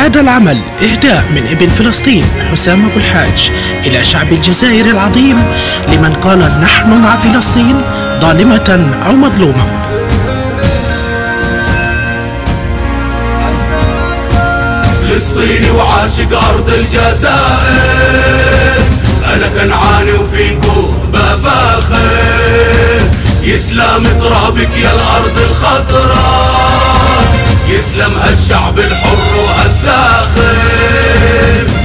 هذا العمل إهداء من ابن فلسطين حسام ابو الحاج إلى شعب الجزائر العظيم لمن قال نحن مع فلسطين ظالمة أو مظلومة. فلسطيني وعاشق أرض الجزائر، أنا كنعاني وفيكو بفاخر، يسلم ترابك يا الأرض الخضراء، يسلم هالشعب الحر وهالذاخر.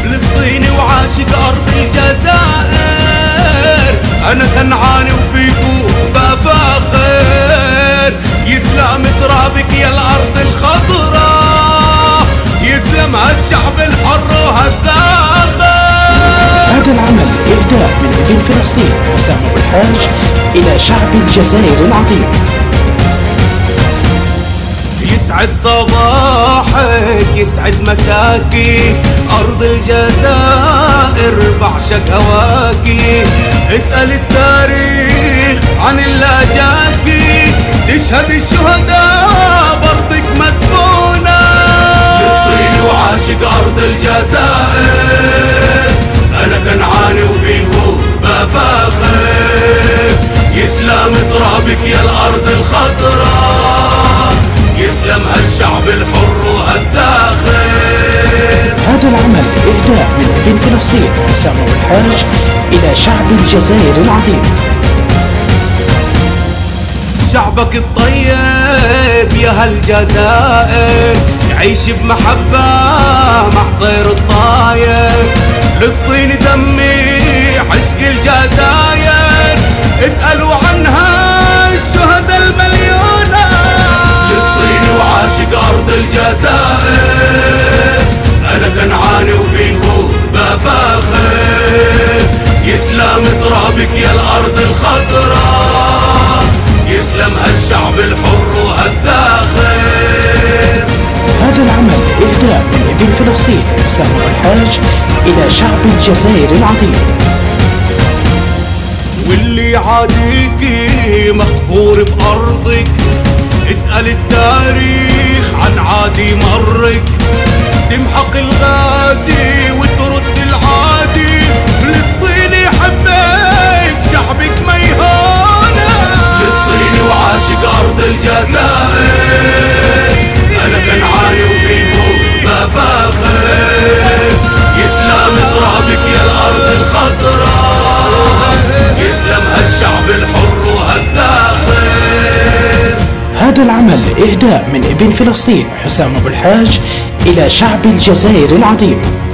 فلسطيني وعاشق أرض الجزائر، أنا كنعاني وفيكو بفاخر، يسلم ترابك يا الأرض الخضراء، يسلم هالشعب الحر وهالذاخر. هذا العمل إهداء من ابن فلسطين أسامة ابو الحاج إلى شعب الجزائر العظيم. يسعد صباحك يسعد مساكي، أرض الجزائر بعشق هواكي، اسأل التاريخ عن اللاجاكي، تشهد الشهداء برضك مدفونة. وعاشق أرض الجزائر، أنا كنعاني وفيكو بفاخر، يسلم ترابك يا الأرض الخضراء، يسلم هالشعب الحر وهالذاخر. هذا العمل إهداء من ابن فلسطين أسامة ابو الحاج إلى شعب الجزائر العظيم. شعبك الطيب يا هالجزائر، يعيش بمحبة مع طير الطاير، فلسطين دمي عشق الجزائر، اسألوا عنها الشهداء المليونة. فلسطيني وعاشق أرض الجزائر، أنا كنعاني وفيكو بفاخر، يسلم ترابك يا الأرض الخضراء، يسلم هالشعب الحر وهالذاخر. هذا العمل إهداء من ابن فلسطين أسامة ابو الحاج إلى شعب الجزائر العظيم. واللي يعاديكي مقهور بأرضك، اسأل التاريخ عن عادي مرك، تمحق الغازي وترد العادي، فلسطيني حبيك شعبك ما يهانك. فلسطيني وعاشق أرض الجزائر، أنا كنعاني وفيكو بفاخر، يسلم ترابك يا الأرض الخضراء، يسلم هالشعب الحر وهالذاخر. هذا العمل إهداء من ابن فلسطين حسام ابو الحاج إلى شعب الجزائر العظيم.